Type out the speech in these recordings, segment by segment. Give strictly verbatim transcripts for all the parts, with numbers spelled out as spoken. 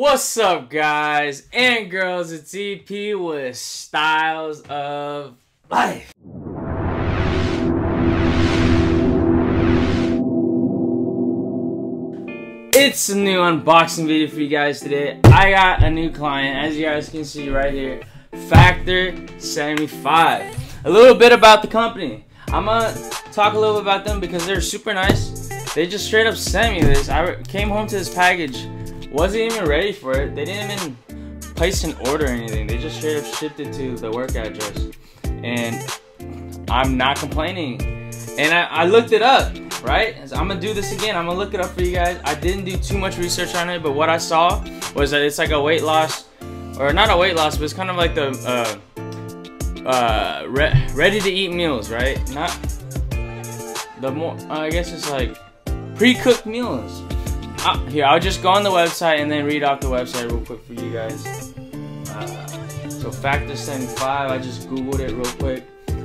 What's up, guys and girls? It's E P with Styles of Life. It's a new unboxing video for you guys today. I got a new client, as you guys can see right here, Factor seventy-five. A little bit about the company. I'm gonna talk a little bit about them because they're super nice. They just straight up sent me this. I came home to this package. Wasn't even ready for it. They didn't even place an order or anything. They just straight up shipped it to the work address. And I'm not complaining. And I, I looked it up, right? So I'm gonna do this again. I'm gonna look it up for you guys. I didn't do too much research on it, but what I saw was that it's like a weight loss, or not a weight loss, but it's kind of like the uh, uh, re ready to eat meals, right? Not the more, I guess it's like pre-cooked meals. Uh, here, I'll just go on the website and then read off the website real quick for you guys. Uh, so Factor seventy-five, I just googled it real quick.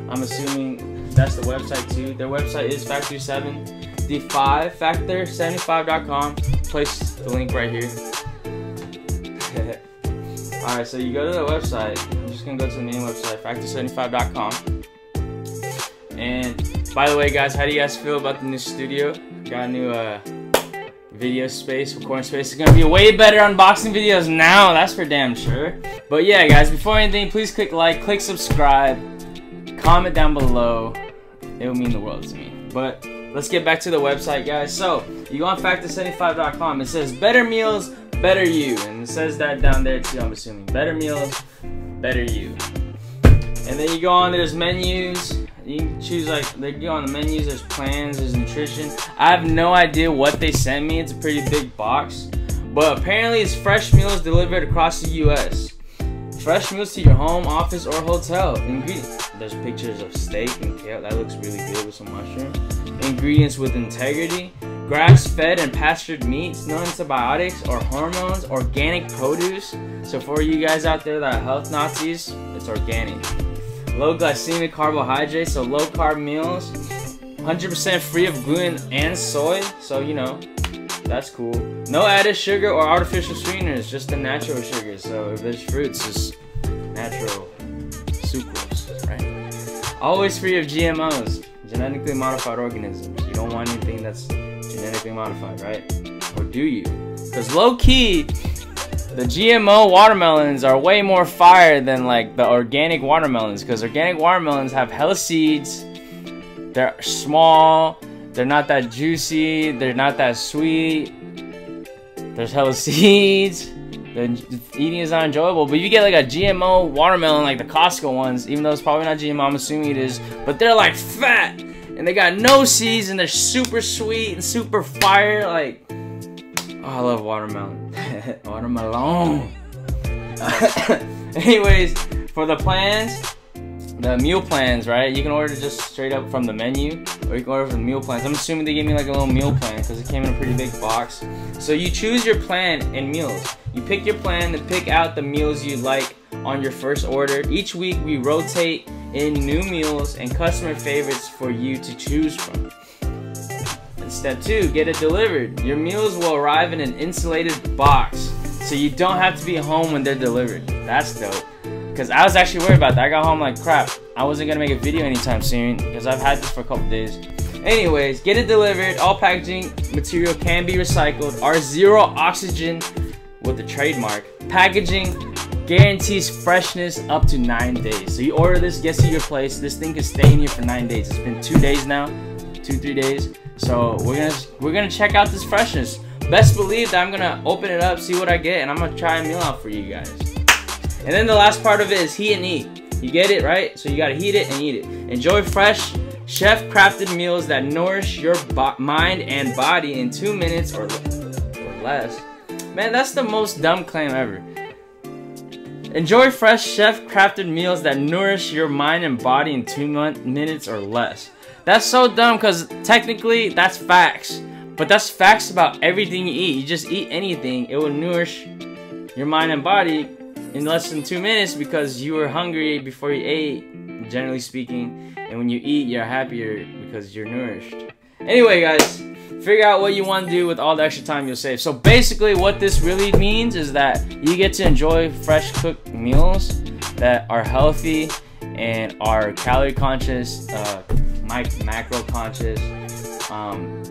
I'm assuming that's the website too. Their website is Factor seventy-five, Factor seventy-five dot com. Place the link right here. Alright, so you go to the website. I'm just going to go to the main website, Factor seventy-five dot com. And by the way, guys, how do you guys feel about the new studio? Got a new, uh... video space, recording space. Is gonna be way better unboxing videos now, that's for damn sure. But yeah, guys, before anything, please click like, click subscribe, comment down below. It would mean the world to me. But let's get back to the website, guys. So you go on Factor seventy-five dot com, it says better meals, better you. And it says that down there too, I'm assuming. Better meals, better you. And then you go on, there's menus. You can choose, like, they go on the menus, there's plans, there's nutrition. I have no idea what they sent me. It's a pretty big box. But apparently it's fresh meals delivered across the U S Fresh meals to your home, office, or hotel. Ingredients. There's pictures of steak and kale. That looks really good with some mushrooms. Ingredients with integrity. Grass-fed and pastured meats. No antibiotics or hormones. Organic produce. So for you guys out there that are health Nazis, it's organic. Low glycemic carbohydrates, so low carb meals, one hundred percent free of gluten and soy, so you know, that's cool. No added sugar or artificial sweeteners, just the natural sugar. So if there's fruits, it's natural sucrose, right? Always free of G M Os, genetically modified organisms. You don't want anything that's genetically modified, right? Or do you? Because low key, the G M O watermelons are way more fire than like the organic watermelons, because organic watermelons have hella seeds, they're small, they're not that juicy, they're not that sweet, there's hella seeds, the eating is not enjoyable. But you get like a G M O watermelon, like the Costco ones, even though it's probably not G M O, I'm assuming it is, but they're like fat, and they got no seeds, and they're super sweet, and super fire, like, oh, I love watermelon. Watermelon. Anyways, for the plans, the meal plans, right? You can order just straight up from the menu, or you can order from the meal plans. I'm assuming they gave me like a little meal plan because it came in a pretty big box. So you choose your plan and meals. You pick your plan and pick out the meals you like on your first order. Each week we rotate in new meals and customer favorites for you to choose from. Step two, get it delivered. Your meals will arrive in an insulated box, so you don't have to be home when they're delivered. That's dope, because I was actually worried about that. I got home like, crap, I wasn't gonna make a video anytime soon because I've had this for a couple days. Anyways, get it delivered. All packaging material can be recycled. Our zero oxygen with the trademark packaging guarantees freshness up to nine days. So you order this, gets to your place, this thing can stay in here for nine days. It's been two days now, two, three days. So we're gonna we're gonna check out this freshness. Best believe that I'm gonna open it up, see what I get, and I'm gonna try a meal out for you guys. And then the last part of it is heat and eat. You get it, right? So you gotta heat it and eat it. Enjoy fresh, chef-crafted meals that nourish your mind and body in two minutes or, or less. Man, that's the most dumb claim ever. Enjoy fresh, chef-crafted meals that nourish your mind and body in two minutes or less. That's so dumb, because technically that's facts, but that's facts about everything you eat. You just eat anything, it will nourish your mind and body in less than two minutes because you were hungry before you ate, generally speaking, and when you eat, you're happier because you're nourished. Anyway, guys, figure out what you want to do with all the extra time you'll save. So basically what this really means is that you get to enjoy fresh cooked meals that are healthy and are calorie conscious, uh, macro conscious, um,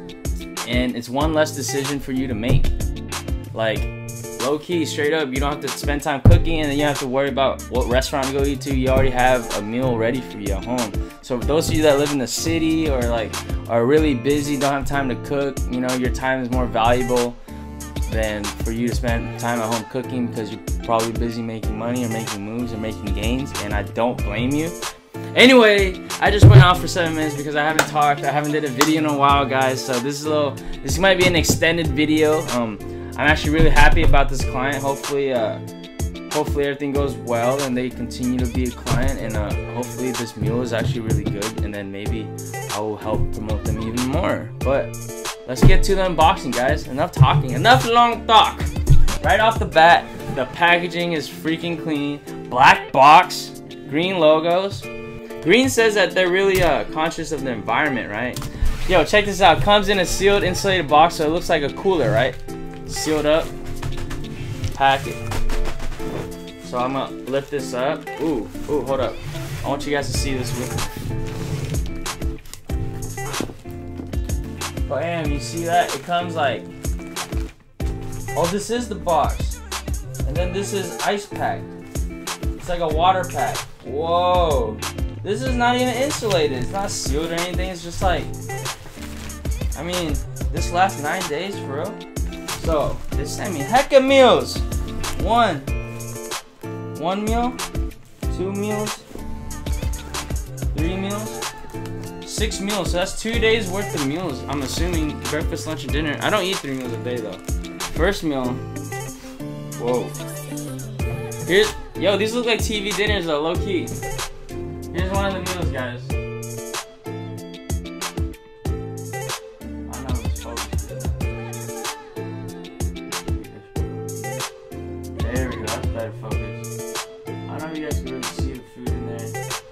and it's one less decision for you to make. Like, low key, straight up, you don't have to spend time cooking and then you have to worry about what restaurant to go eat to. You already have a meal ready for you at home. So for those of you that live in the city or like are really busy, don't have time to cook, you know, your time is more valuable than for you to spend time at home cooking because you're probably busy making money or making moves or making gains, and I don't blame you. Anyway, I just went out for seven minutes because I haven't talked, I haven't did a video in a while, guys. So this is a little, this might be an extended video. Um, I'm actually really happy about this client. Hopefully, uh, hopefully everything goes well and they continue to be a client, and uh, hopefully this meal is actually really good, and then maybe I will help promote them even more. But let's get to the unboxing, guys. Enough talking, enough long talk. Right off the bat, the packaging is freaking clean. Black box, green logos. Green says that they're really uh, conscious of the environment, right? Yo, check this out. Comes in a sealed, insulated box, so it looks like a cooler, right? Sealed up, pack it. So I'm gonna lift this up. Ooh, ooh, hold up. I want you guys to see this with me. Bam, you see that? It comes like, oh, this is the box. And then this is ice pack. It's like a water pack. Whoa. This is not even insulated. It's not sealed or anything. It's just like, I mean, this lasts nine days, bro. So, they sent me heck of meals. One. One meal. Two meals. Three meals. Six meals. So that's two days worth of meals. I'm assuming breakfast, lunch, and dinner. I don't eat three meals a day, though. First meal. Whoa. Here's, yo, these look like T V dinners, though, low key. Here's one of the meals, guys. Focus. I don't know if you guys can really see the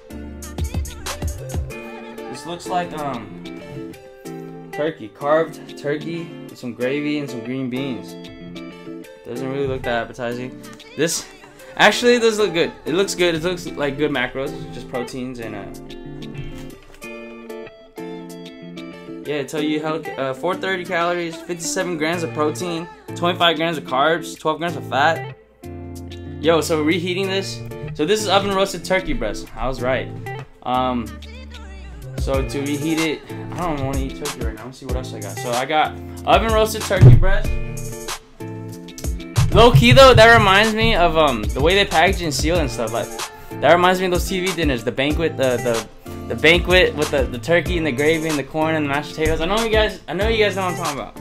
food in there. This looks like um turkey, carved turkey with some gravy and some green beans. Doesn't really look that appetizing. This actually does look good. It looks good. It looks like good macros, just proteins and uh yeah. Tell you how uh, four hundred thirty calories, fifty-seven grams of protein, twenty-five grams of carbs, twelve grams of fat. Yo, so reheating this. So this is oven roasted turkey breast. I was right. Um, so to reheat it, I don't want to eat turkey right now. Let's see what else I got. So I got oven roasted turkey breast. Low key though, that reminds me of um the way they package and seal and stuff. Like that reminds me of those T V dinners, the banquet, the the, the banquet with the, the turkey and the gravy and the corn and the mashed potatoes. I know you guys. I know you guys know what I'm talking about.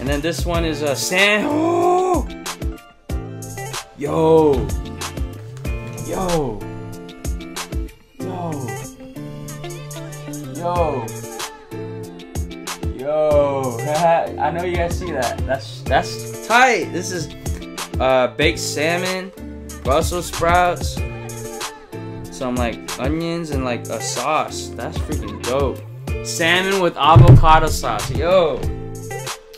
And then this one is a uh, sand. Oh! Yo, yo, yo, yo, yo, I know you guys see that, that's, that's tight. This is uh, baked salmon, Brussels sprouts, some like onions and like a sauce. That's freaking dope. Salmon with avocado sauce, yo,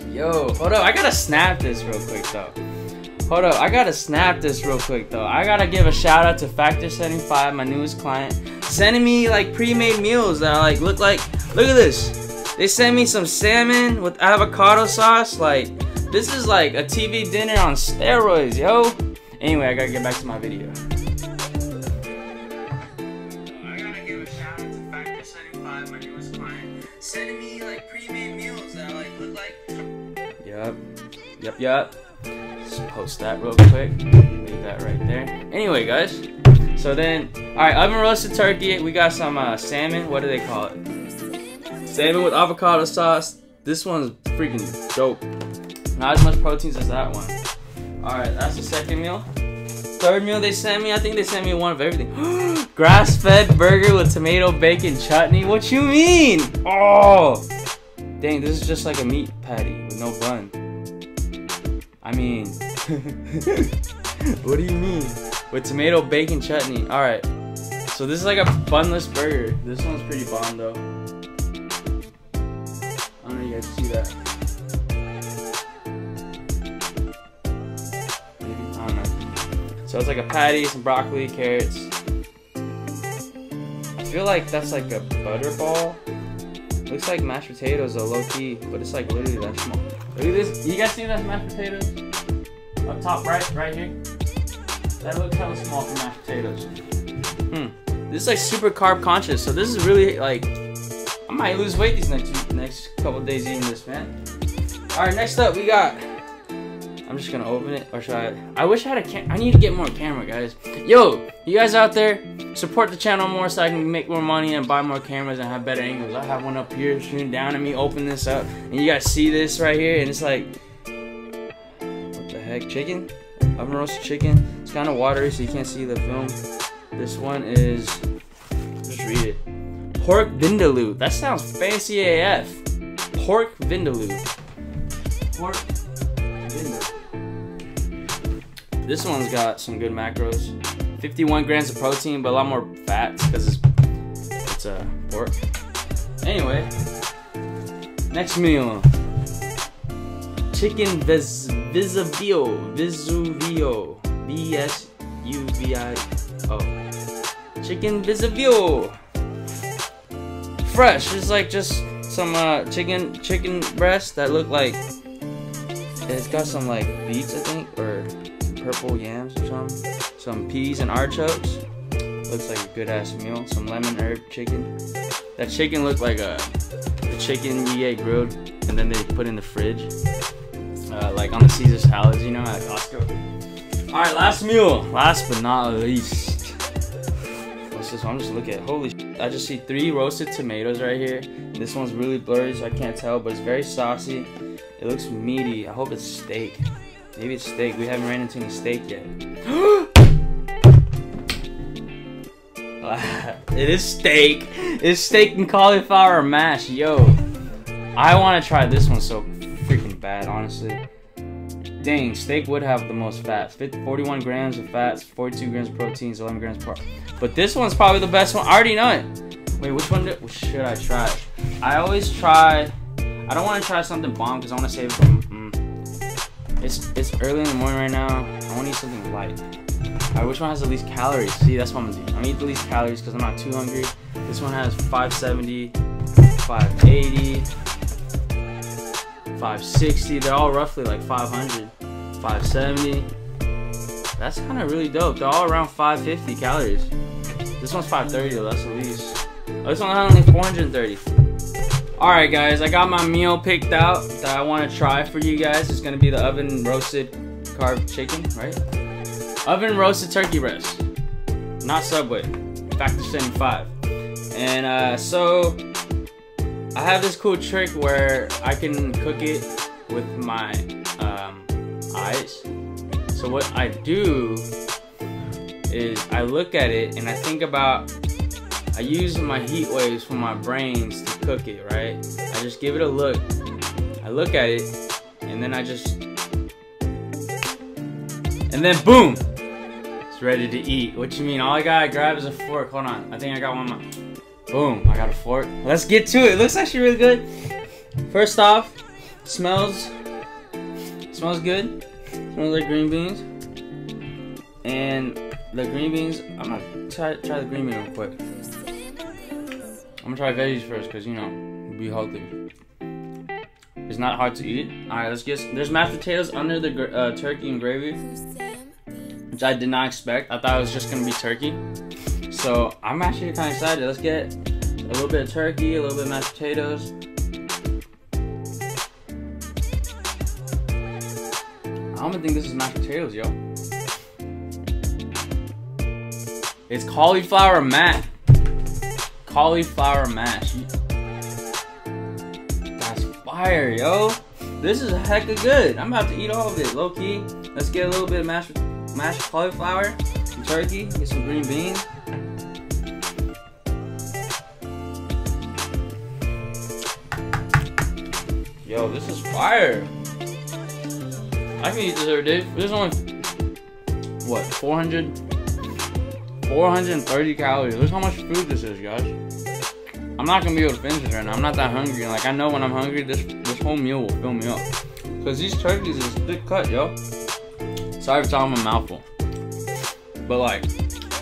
yo, hold up, I gotta snap this real quick though. Hold up, I gotta snap this real quick though. I gotta give a shout out to Factor seventy-five, my newest client, sending me like pre-made meals that I like look like. Look at this. They sent me some salmon with avocado sauce. Like, this is like a T V dinner on steroids, yo. Anyway, I gotta get back to my video. I gotta give a shout out to Factor seventy-five, my newest client, sending me like pre-made meals that I like look like. Yup. Yup. Yup. Just post that real quick, leave that right there. Anyway guys, so then, alright, oven roasted turkey, we got some uh, salmon, what do they call it? Salmon with avocado sauce. This one's freaking dope. Not as much proteins as that one. Alright, that's the second meal. Third meal they sent me, I think they sent me one of everything. Grass-fed burger with tomato, bacon, chutney, what you mean? Oh! Dang, this is just like a meat patty with no bun. I mean, what do you mean? With tomato, bacon, chutney. All right. So this is like a bunless burger. This one's pretty bomb though. I don't know if you guys see that. I don't know. So it's like a patty, some broccoli, carrots. I feel like that's like a butterball. Looks like mashed potatoes are low key, but it's like literally that small. Look at this. You guys see that mashed potatoes? Up top right, right here. That looks kind of small for mashed potatoes. Hmm. This is like super carb conscious, so this is really like, I might lose weight these next next couple days eating this, man. All right, next up we got. I'm just gonna open it, or should I? I wish I had a cam. I need to get more camera, guys. Yo, you guys out there, support the channel more so I can make more money and buy more cameras and have better angles. I have one up here shooting down at me. Open this up, and you guys see this right here, and it's like. Chicken, oven roasted chicken. It's kind of watery, so you can't see the film. This one is, just read it. Pork vindaloo. That sounds fancy A F. Pork vindaloo. Pork vindaloo. This one's got some good macros. fifty-one grams of protein, but a lot more fat because it's it's a uh, pork. Anyway, next meal. Chicken vis Visuvio, Visuvio, V S U V I O, chicken Visuvio, fresh. It's like just some uh, chicken chicken breast that look like it's got some like beets, I think, or some purple yams or something, some peas and artichokes. Looks like a good ass meal. Some lemon herb chicken. That chicken looked like a the chicken you get grilled and then they put in the fridge. Uh, like on the Caesar salads, you know, at Costco. All right, last meal. Last but not least. What's this one? I'm just looking at. Holy shit. I just see three roasted tomatoes right here. This one's really blurry, so I can't tell, but it's very saucy. It looks meaty. I hope it's steak. Maybe it's steak. We haven't ran into any steak yet. It is steak. It's steak and cauliflower mash. Yo, I want to try this one so freaking bad, honestly. Dang, steak would have the most fat. forty-one grams of fats, forty-two grams of proteins, eleven grams of carb. But this one's probably the best one. I already know it. Wait, which one do, should I try? I always try. I don't want to try something bomb because I want to save it from. Mm-hmm. It's it's early in the morning right now. I want to eat something light. All right, which one has the least calories? See, that's what I'm gonna do. I'm gonna eat the least calories because I'm not too hungry. This one has five seventy, five eighty. five sixty, they're all roughly like five hundred, five seventy. That's kind of really dope. They're all around five fifty calories. This one's five thirty though, that's the least. Oh, this one had only four hundred thirty. Alright guys, I got my meal picked out that I want to try for you guys. It's going to be the oven roasted carved chicken, right? Oven roasted turkey breast. Not Subway. Factor seventy-five. And uh, so... I have this cool trick where I can cook it with my um, eyes. So what I do is I look at it and I think about, I use my heat waves from my brains to cook it, right? I just give it a look. I look at it and then I just, and then boom, it's ready to eat. What you mean? All I gotta grab is a fork. Hold on, I think I got one more. Boom, I got a fork. Let's get to it. It looks actually really good. First off, smells smells good. Smells like green beans. And the green beans, I'm gonna try, try the green bean real quick. I'm gonna try veggies first because, you know, be healthy. It's not hard to eat. All right, let's get, there's mashed potatoes under the uh, turkey and gravy, which I did not expect. I thought it was just gonna be turkey. So I'm actually kind of excited. Let's get a little bit of turkey, a little bit of mashed potatoes. I don't even think this is mashed potatoes, yo. It's cauliflower mash. Cauliflower mash. That's fire, yo. This is hecka good. I'm about to eat all of it, low key. Let's get a little bit of mashed, mashed cauliflower, some turkey, get some green beans. Yo, this is fire. I can eat this every day. This one, what, four hundred, four hundred thirty calories. Look how much food this is, guys. I'm not gonna be able to finish this right now. I'm not that hungry. Like, I know when I'm hungry, this, this whole meal will fill me up. Because these turkeys is thick cut, yo. Sorry for talking about my mouthful. But, like,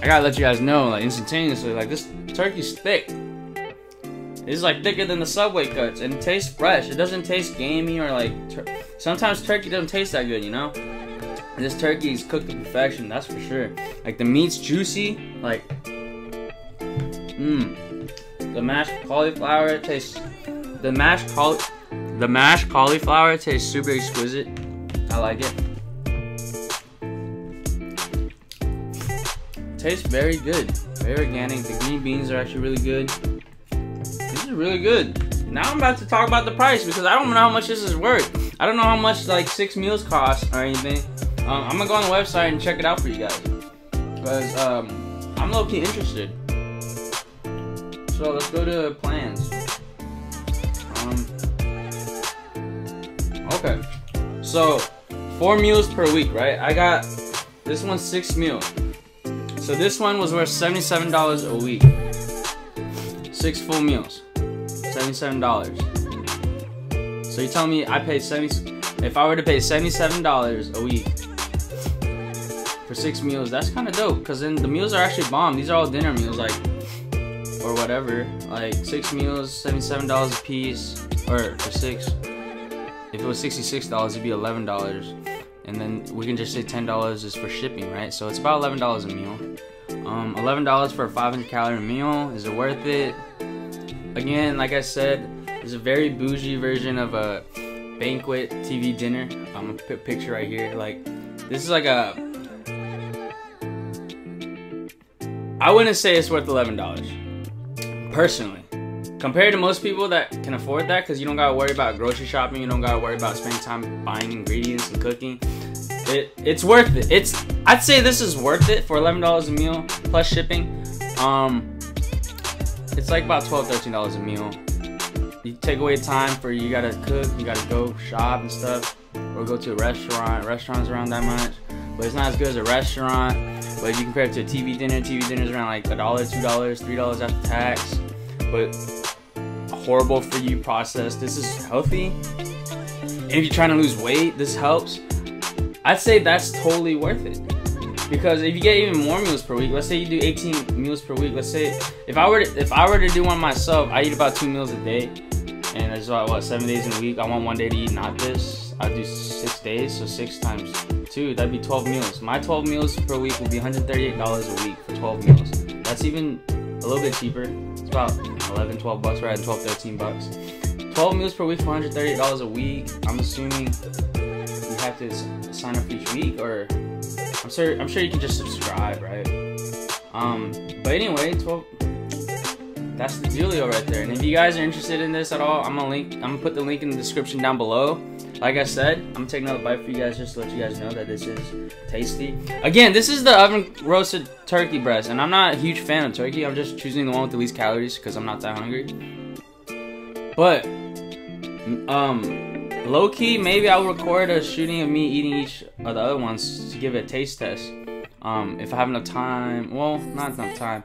I gotta let you guys know, like, instantaneously, like, this turkey's thick. It's, like, thicker than the Subway cuts, and it tastes fresh. It doesn't taste gamey or, like, tur sometimes turkey doesn't taste that good, you know? And this turkey is cooked to perfection, that's for sure. Like, the meat's juicy, like, mmm. The mashed cauliflower tastes, the mashed cauli, the mashed cauliflower tastes super exquisite. I like it. Tastes very good, very organic. The green beans are actually really good. This is really good. Now I'm about to talk about the price because I don't know how much this is worth. I don't know how much like six meals cost or anything. Um, I'm gonna go on the website and check it out for you guys because um, I'm low-key interested. So let's go to plans. Um, okay, so four meals per week, right? I got this one six meals. So this one was worth seventy-seven dollars a week. Six full meals, seventy-seven dollars. So you tell me I paid seventy. If I were to pay seventy-seven dollars a week for six meals, that's kind of dope. Cause then the meals are actually bomb. These are all dinner meals, like. Or whatever, like six meals, seventy-seven dollars a piece, or for six. If it was sixty-six dollars, it'd be eleven dollars, and then we can just say ten dollars is for shipping, right? So it's about eleven dollars a meal. Um, eleven dollars for a five hundred calorie meal, is it worth it? Again, like I said, there's a very bougie version of a banquet T V dinner. I'm gonna put a picture right here. Like, this is like a. I wouldn't say it's worth eleven dollars. Personally, compared to most people that can afford that, because you don't gotta worry about grocery shopping, you don't gotta worry about spending time buying ingredients and cooking, it it's worth it. It's I'd say this is worth it for eleven dollars a meal plus shipping. Um, it's like about twelve, thirteen dollars a meal. You take away time for you gotta cook, you gotta go shop and stuff, or go to a restaurant. Restaurants around that much, but it's not as good as a restaurant. But if you compare it to a T V dinner, T V dinner's around like a dollar, two dollars, three dollars after tax. But a horrible for you process. This is healthy, and if you're trying to lose weight, this helps. I'd say that's totally worth it, because if you get even more meals per week, let's say you do eighteen meals per week. Let's say if I were to, if I were to do one myself, I eat about two meals a day, and that's about what seven days in a week. I want one day to eat not this. I do six days, so six times. Two, that'd be twelve meals. My twelve meals per week would be one hundred thirty-eight dollars a week for twelve meals. That's even a little bit cheaper. It's about eleven, twelve bucks, right? twelve, thirteen bucks. twelve meals per week for one hundred thirty-eight dollars a week. I'm assuming you have to sign up for each week, or I'm sure I'm sure you can just subscribe, right? Um, but anyway, twelve. That's the dealio right there. And if you guys are interested in this at all, I'm gonna link. I'm gonna put the link in the description down below. Like I said, I'm taking another bite for you guys just to let you guys know that this is tasty. Again, this is the oven roasted turkey breast, and I'm not a huge fan of turkey. I'm just choosing the one with the least calories because I'm not that hungry. But, um, low-key, maybe I'll record a shooting of me eating each of the other ones to give it a taste test. Um, if I have enough time. Well, not enough time.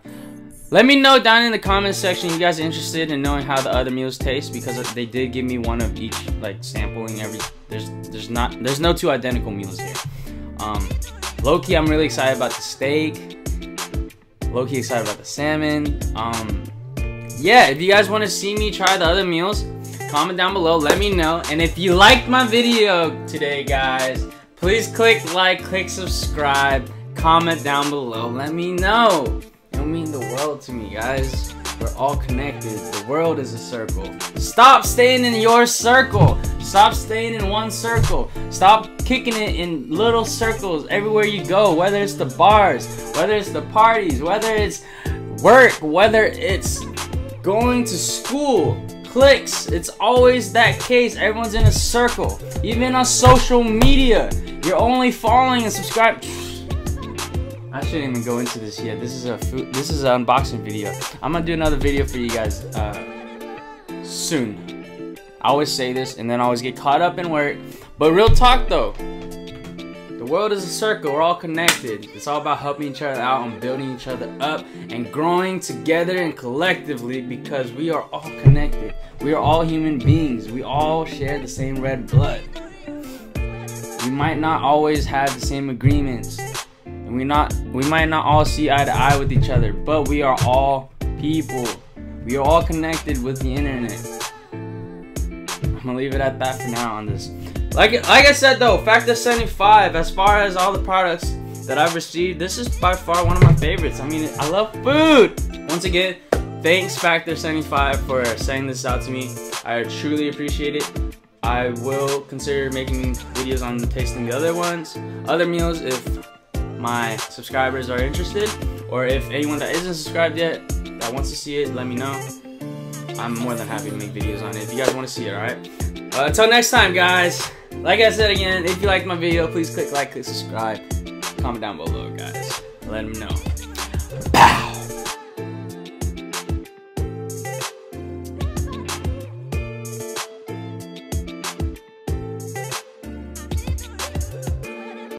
Let me know down in the comments section if you guys are interested in knowing how the other meals taste, because they did give me one of each, like sampling every. There's there's not there's no two identical meals here. Um, low-key, I'm really excited about the steak. Low-key excited about the salmon. Um, yeah, if you guys want to see me try the other meals, comment down below. Let me know. And if you liked my video today, guys, please click like, click subscribe, comment down below. Let me know. It'll mean the world to me, guys. We're all connected. The world is a circle. Stop staying in your circle. Stop staying in one circle. Stop kicking it in little circles everywhere you go, whether it's the bars, whether it's the parties, whether it's work, whether it's going to school, clicks. It's always that case. Everyone's in a circle. Even on social media, you're only following and subscribing. I shouldn't even go into this yet. This is a food. This is an unboxing video. I'm gonna do another video for you guys uh, soon. I always say this, and then I always get caught up in work. But real talk though, the world is a circle. We're all connected. It's all about helping each other out and building each other up and growing together and collectively, because we are all connected. We are all human beings. We all share the same red blood. We might not always have the same agreements, and we not we might not all see eye to eye with each other, but we are all people. We are all connected with the internet. I'm gonna leave it at that for now on this. Like like I said though, Factor seventy-five, as far as all the products that I've received, this is by far one of my favorites. I mean, I love food. Once again, thanks Factor seventy-five for sending this out to me. I truly appreciate it. I will consider making videos on tasting the other ones, other meals, if my subscribers are interested, or if anyone that isn't subscribed yet that wants to see it, let me know. I'm more than happy to make videos on it if you guys want to see it, alright? Uh, until next time, guys, like I said again, if you liked my video, please click like, click subscribe, comment down below, guys. Let them know.